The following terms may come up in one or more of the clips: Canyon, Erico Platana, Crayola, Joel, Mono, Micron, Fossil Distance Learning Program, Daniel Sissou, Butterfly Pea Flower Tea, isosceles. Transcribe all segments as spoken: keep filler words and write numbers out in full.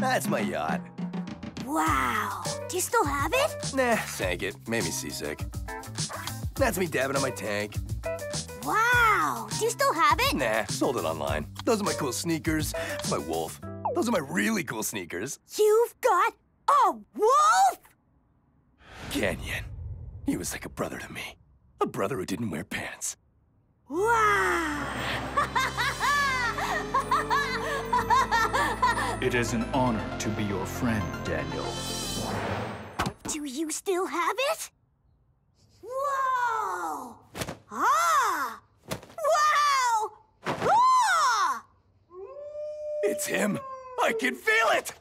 That's my yacht. Wow. Do you still have it? Nah, sank it. Made me seasick. That's me dabbing on my tank. Wow. Do you still have it? Nah, sold it online. Those are my cool sneakers. That's my wolf. Those are my really cool sneakers. You've got a wolf? Canyon. He was like a brother to me. A brother who didn't wear pants. Wow! It is an honor to be your friend, Daniel. Do you still have it? Whoa! Ah! Wow! Ah! It's him. I can feel it!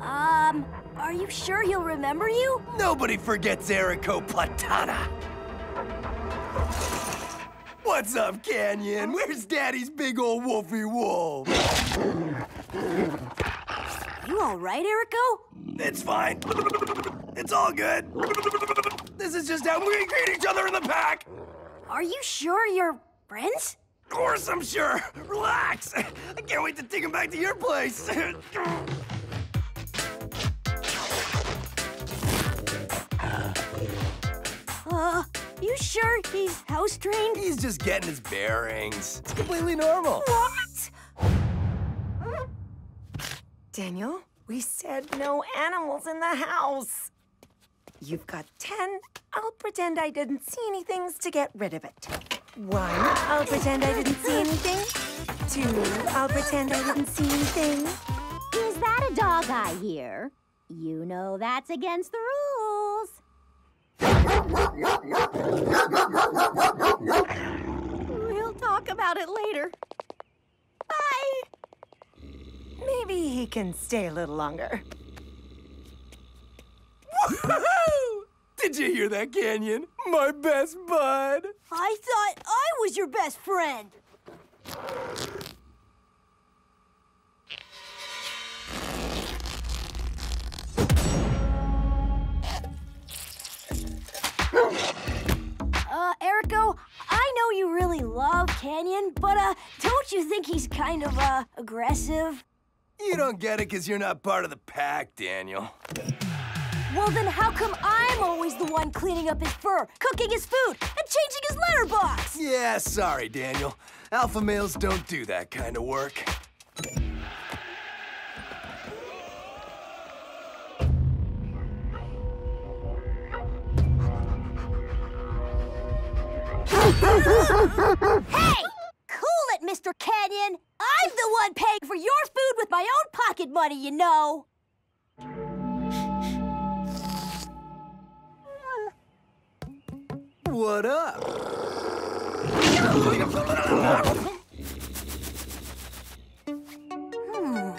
um... Are you sure he'll remember you? Nobody forgets Erico Platana. What's up, Canyon? Where's Daddy's big old wolfy wolf? You all right, Erico? It's fine. It's all good. This is just how we greet each other in the pack. Are you sure you're friends? Of course I'm sure. Relax. I can't wait to take him back to your place. Uh, you sure he's house trained? He's just getting his bearings. It's completely normal. What? Daniel, we said no animals in the house. You've got ten. I'll pretend I didn't see anything to get rid of it. One, I'll pretend I didn't see anything. Two, I'll pretend I didn't see anything. Is that a dog I hear? You know that's against the rules. We'll talk about it later. Bye. Maybe he can stay a little longer. Woohoo! Did you hear that, Canyon? My best bud. I thought I was your best friend. Uh, Erico, I know you really love Canyon, but, uh, don't you think he's kind of, uh, aggressive? You don't get it because you're not part of the pack, Daniel. Well, then how come I'm always the one cleaning up his fur, cooking his food, and changing his letterbox? Yeah, sorry, Daniel. Alpha males don't do that kind of work. Hey! Cool it, Mister Canyon! I'm the one paying for your food with my own pocket money, you know! What up? Hmm.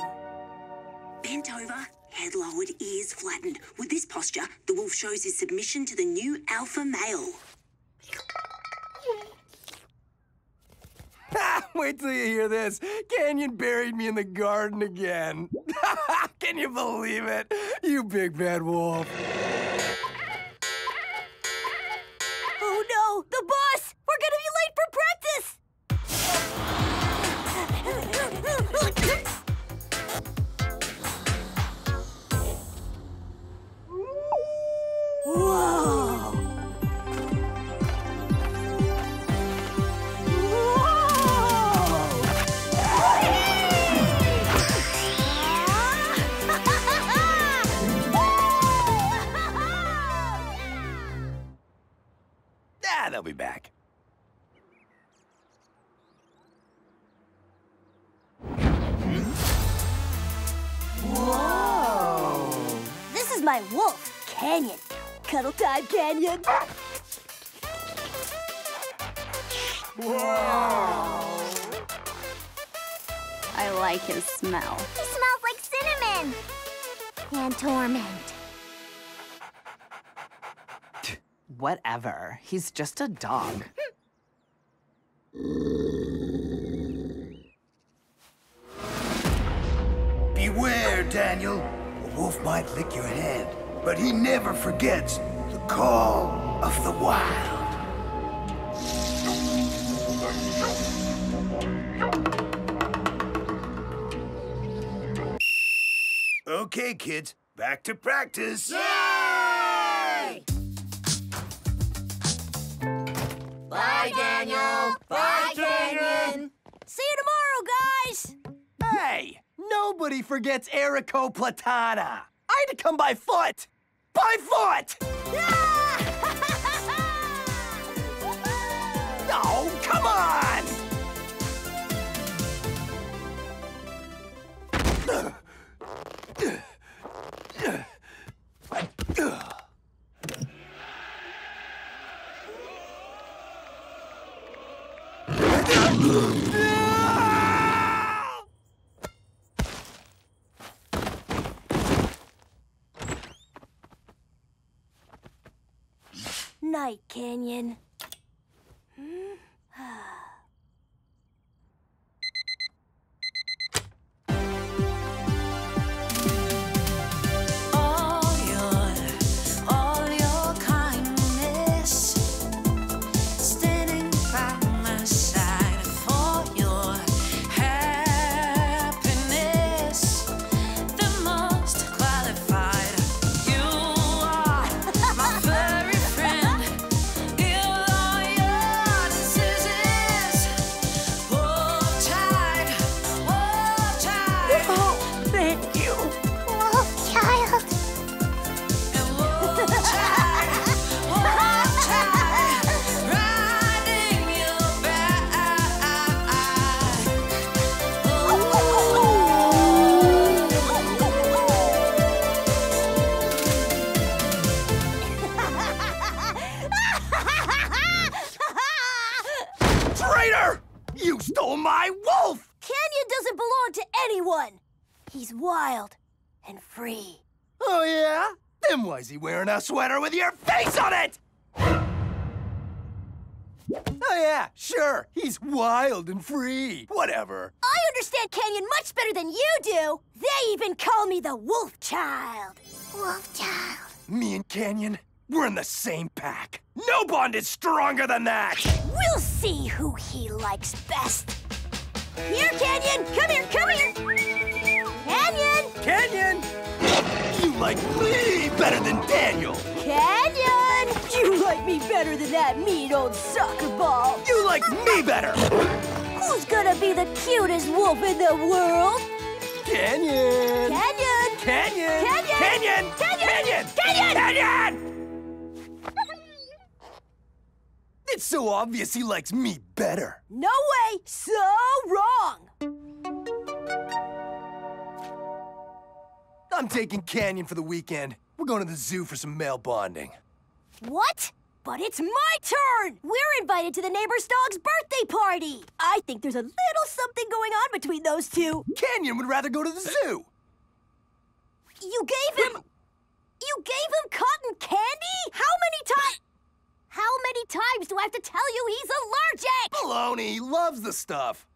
Bent over, head lowered, ears flattened. With this posture, the wolf shows his submission to the new alpha male. Ha! Wait till you hear this. Canyon buried me in the garden again. Can you believe it? You big bad wolf. Oh no, the bus! We're gonna be late for practice! Whoa! They'll be back. Whoa! This is my wolf, Canyon. Cuddle time, Canyon. Whoa! I like his smell. He smells like cinnamon and torment. Whatever. He's just a dog. Beware, Daniel. A wolf might lick your hand, but he never forgets the call of the wild. Okay, kids, back to practice. Yay! Bye, Daniel. Bye, Canyon. See you tomorrow, guys. Hey, nobody forgets Erico Platana. I had to come by foot. By foot! Oh, come on! Night, Canyon. Hmm? Wearing a sweater with your face on it! Oh, yeah, sure. He's wild and free. Whatever. I understand Canyon much better than you do. They even call me the Wolf Child. Wolf Child. Me and Canyon, we're in the same pack. No bond is stronger than that. We'll see who he likes best. Here, Canyon. Come here, come here. Canyon! Canyon! You like me better than Daniel! Canyon! You like me better than that mean old soccer ball! You like me better! Who's gonna be the cutest wolf in the world? Canyon! Canyon! Canyon! Canyon! Canyon! Canyon! Canyon! Canyon! It's so obvious he likes me better! No way! So wrong! I'm taking Canyon for the weekend. We're going to the zoo for some male bonding. What? But it's my turn! We're invited to the neighbor's dog's birthday party! I think there's a little something going on between those two. Canyon would rather go to the zoo. You gave him... You gave him cotton candy? How many times... How many times do I have to tell you he's allergic? Baloney, he loves the stuff.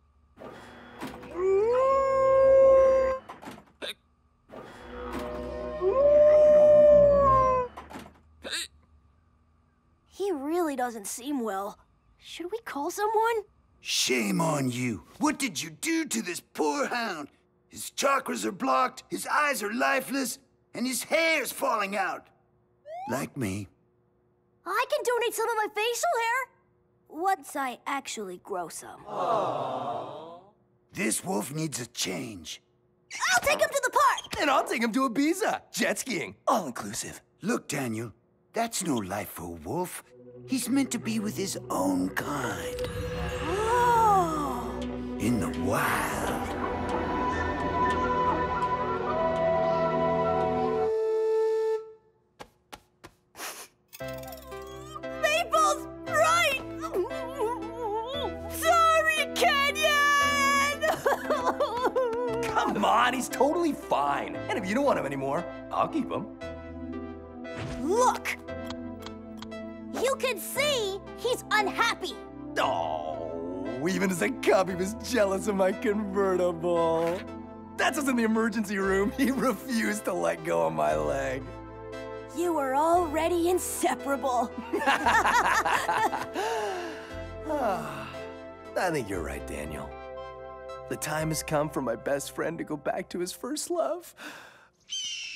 He really doesn't seem well. Should we call someone? Shame on you. What did you do to this poor hound? His chakras are blocked, his eyes are lifeless, and his hair's falling out. Like me. I can donate some of my facial hair. Once I actually grow some. Aww. This wolf needs a change. I'll take him to the park! And I'll take him to Ibiza, jet skiing, all-inclusive. Look, Daniel, that's no life for a wolf. He's meant to be with his own kind. Oh. In the wild. They're both right! Sorry, Canyon! Come on, he's totally fine. And if you don't want him anymore, I'll keep him. Look! You can see he's unhappy. Oh, even as a cub, he was jealous of my convertible. That's us in the emergency room. He refused to let go of my leg. You were already inseparable. Oh, I think you're right, Daniel. The time has come for my best friend to go back to his first love.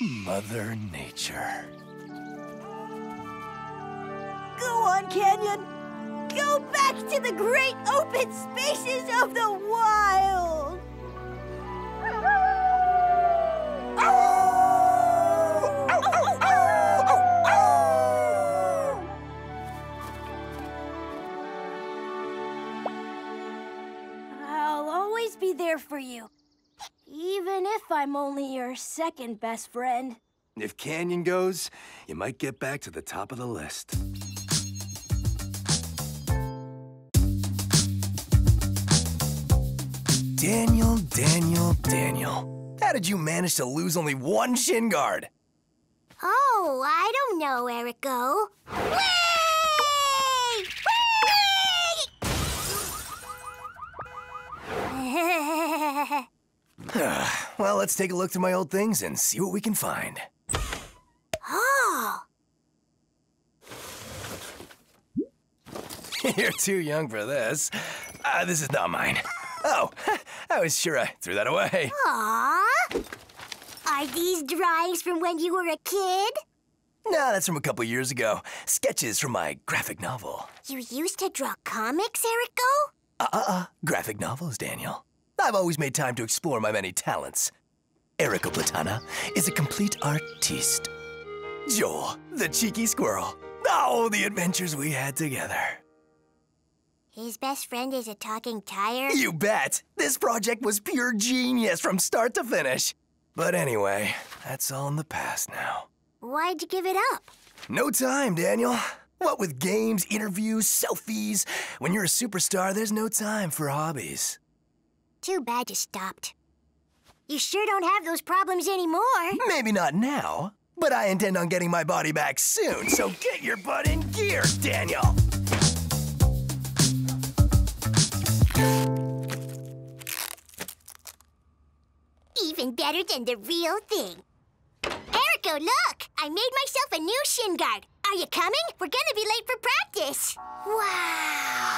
Mother Nature. Go on, Canyon. Go back to the great open spaces of the wild. Oh! Oh, oh, oh, oh, oh! I'll always be there for you. Even if I'm only your second best friend. If Canyon goes, you might get back to the top of the list. Daniel, Daniel, Daniel. How did you manage to lose only one shin guard? Oh, I don't know, Erico. Whee! Whee! Well, let's take a look through my old things and see what we can find. Oh! You're too young for this. Uh, this is not mine. Oh, I was sure I threw that away. Aww! Are these drawings from when you were a kid? No, that's from a couple years ago. Sketches from my graphic novel. You used to draw comics, Erico? Uh-uh-uh. Graphic novels, Daniel. I've always made time to explore my many talents. Erico Platana is a complete artiste. Joel, the cheeky squirrel. Oh, the adventures we had together. His best friend is a talking tire? You bet! This project was pure genius from start to finish. But anyway, that's all in the past now. Why'd you give it up? No time, Daniel. What with games, interviews, selfies. When you're a superstar, there's no time for hobbies. Too bad you stopped. You sure don't have those problems anymore. Maybe not now, but I intend on getting my body back soon, so get your butt in gear, Daniel! Even better than the real thing. Erico, look! I made myself a new shin guard. Are you coming? We're gonna be late for practice. Wow!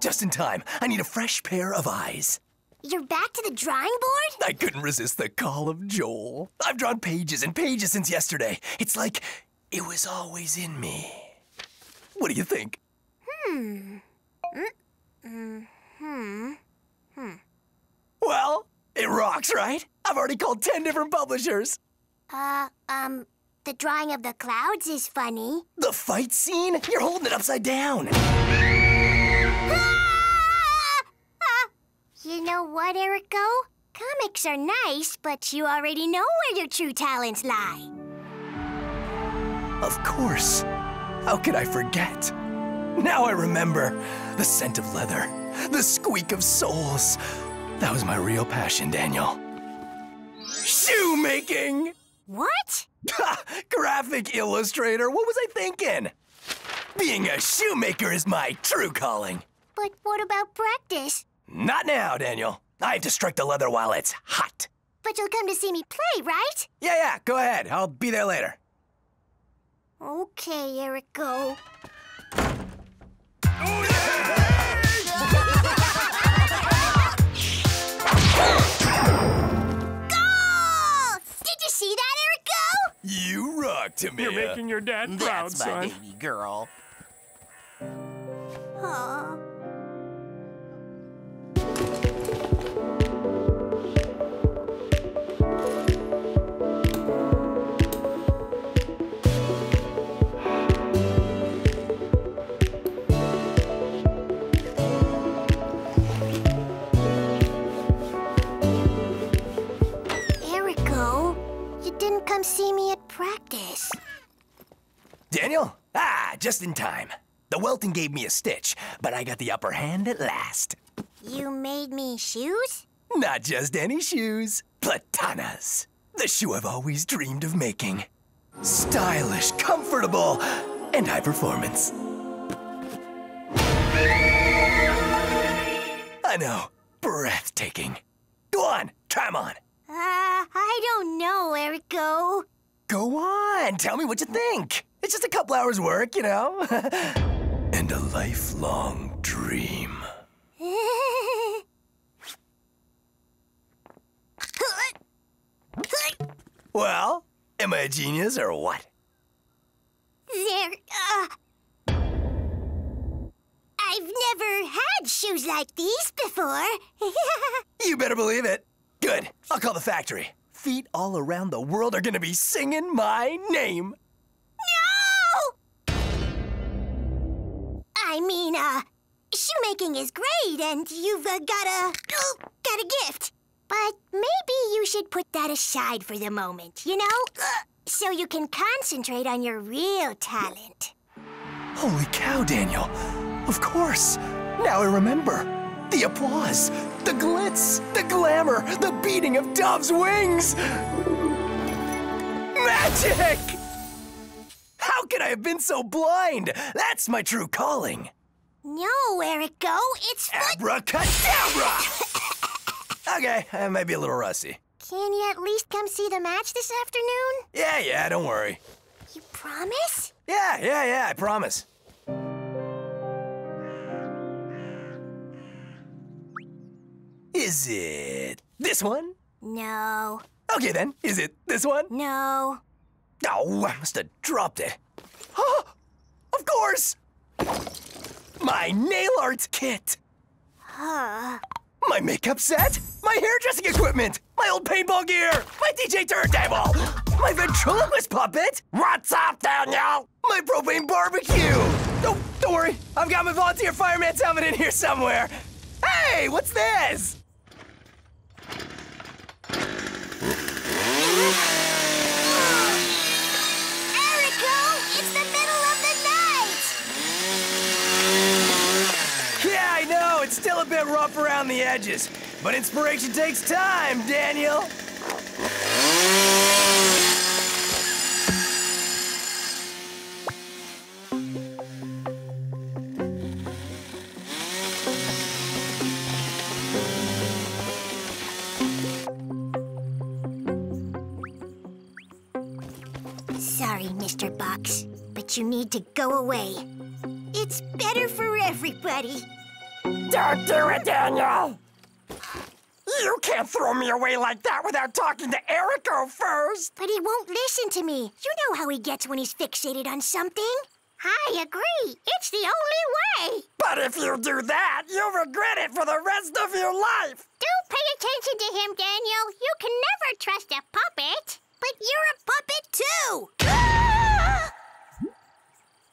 Just in time. I need a fresh pair of eyes. You're back to the drawing board? I couldn't resist the call of Joel. I've drawn pages and pages since yesterday. It's like it was always in me. What do you think? Hmm. Mm hmm. Hmm. Well, it rocks, right? I've already called ten different publishers. Uh, um, the drawing of the clouds is funny. The fight scene? You're holding it upside down. You know what, Erico? Comics are nice, but you already know where your true talents lie. Of course. How could I forget? Now I remember. The scent of leather. The squeak of soles. That was my real passion, Daniel. Shoemaking! What? Ha! Graphic illustrator. What was I thinking? Being a shoemaker is my true calling. But what about practice? Not now, Daniel. I have to strike the leather while it's hot. But you'll come to see me play, right? Yeah, yeah, go ahead. I'll be there later. Okay, Erico. Oh, yeah! Goal! Did you see that, Erico? You rock, Tamia. You're making your dad proud, That's son. That's my baby girl. Aw. Come see me at practice. Daniel? Ah, just in time. The welting gave me a stitch, but I got the upper hand at last. You made me shoes? Not just any shoes. Platanas. The shoe I've always dreamed of making. Stylish, comfortable, and high performance. I know. Breathtaking. Go on, try 'em on. Uh, I don't know, Erico. Go on, tell me what you think. It's just a couple hours' work, you know. And a lifelong dream. Well, am I a genius or what? There, uh... I've never had shoes like these before. You better believe it. Good. I'll call the factory. Feet all around the world are gonna be singing my name. No! I mean, uh, shoemaking is great, and you've uh, got a... Oh, got a gift. But maybe you should put that aside for the moment, you know? So you can concentrate on your real talent. Holy cow, Daniel. Of course. Now I remember. The applause, the glitz, the glamour, the beating of dove's wings. Magic! How could I have been so blind? That's my true calling. No, Erico, it's Abracadabra! Okay, I might be a little rusty. Can you at least come see the match this afternoon? Yeah, yeah, don't worry. You promise? Yeah, yeah, yeah, I promise. Is it this one? No. Okay, then. Is it this one? No. Oh, I must have dropped it. Huh? Of course! My nail art kit! Huh? My makeup set? My hairdressing equipment! My old paintball gear! My D J turntable! My ventriloquist puppet! What's up, Daniel? My propane barbecue! Oh, don't worry. I've got my volunteer fireman's helmet in here somewhere. Hey, what's this? Erico, it's the middle of the night! Yeah, I know, it's still a bit rough around the edges. But inspiration takes time, Daniel. Mister Box, but you need to go away. It's better for everybody. Don't do it, Daniel! You can't throw me away like that without talking to Erico first! But he won't listen to me. You know how he gets when he's fixated on something. I agree. It's the only way. But if you do that, you'll regret it for the rest of your life. Don't pay attention to him, Daniel. You can never trust a puppet. But you're a puppet, too! Ah!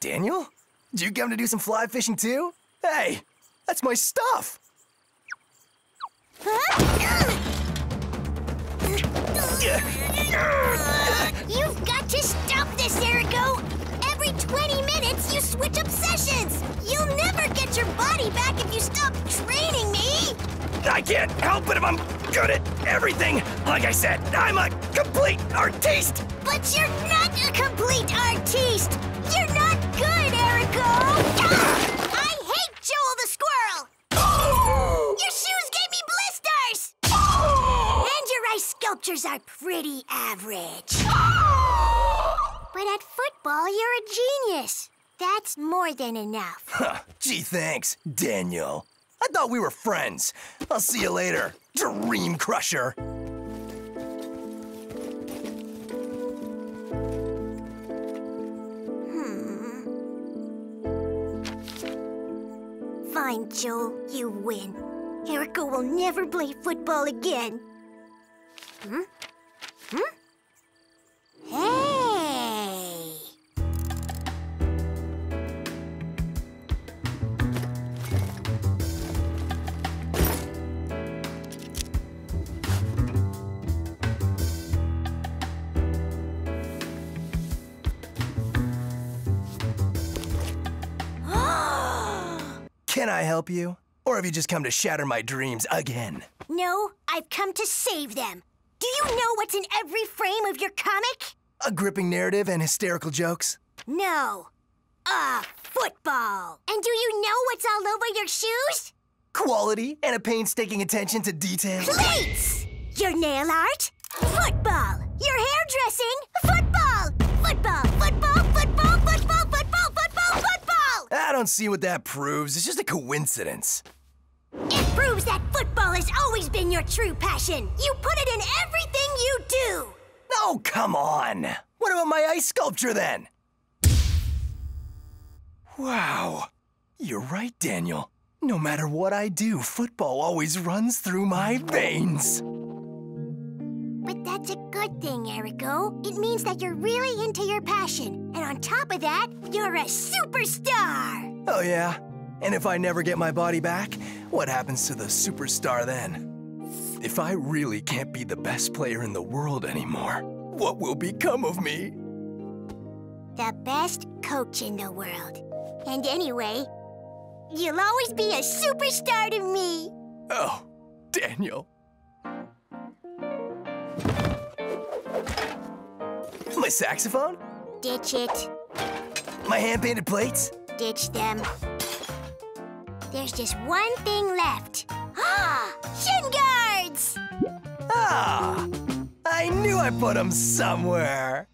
Daniel? Did you come to do some fly fishing, too? Hey, that's my stuff! Huh? You've got to stop this, Erico! Every twenty minutes, you switch obsessions! You'll never get your body back if you stop training me! I can't help it if I'm good at everything. Like I said, I'm a complete artiste. But you're not a complete artiste. You're not good, Erico. I hate Joel the squirrel. Oh! Your shoes gave me blisters. Oh! And your ice sculptures are pretty average. Oh! But at football, you're a genius. That's more than enough. Huh. Gee, thanks, Daniel. I thought we were friends. I'll see you later, Dream Crusher. Hmm. Fine, Joel, you win. Erico will never play football again. Hmm? Hmm? Can I help you? Or have you just come to shatter my dreams again? No, I've come to save them. Do you know what's in every frame of your comic? A gripping narrative and hysterical jokes? No. A football. And do you know what's all over your shoes? Quality and a painstaking attention to detail. Plates! Your nail art? Football! Your hairdressing? Football! Football! Football! Football! Football! Football! Football! Football! I don't see what that proves. It's just a coincidence. It proves that football has always been your true passion. You put it in everything you do. Oh, come on! What about my ice sculpture, then? Wow. You're right, Daniel. No matter what I do, football always runs through my veins. But that's a good thing, Erico. It means that you're really into your passion. And on top of that, you're a superstar! Oh, yeah? And if I never get my body back, what happens to the superstar then? If I really can't be the best player in the world anymore, what will become of me? The best coach in the world. And anyway, you'll always be a superstar to me. Oh, Daniel. My saxophone? Ditch it. My hand-painted plates? Ditch them. There's just one thing left. Ah! Shin guards! Ah! I knew I put them somewhere!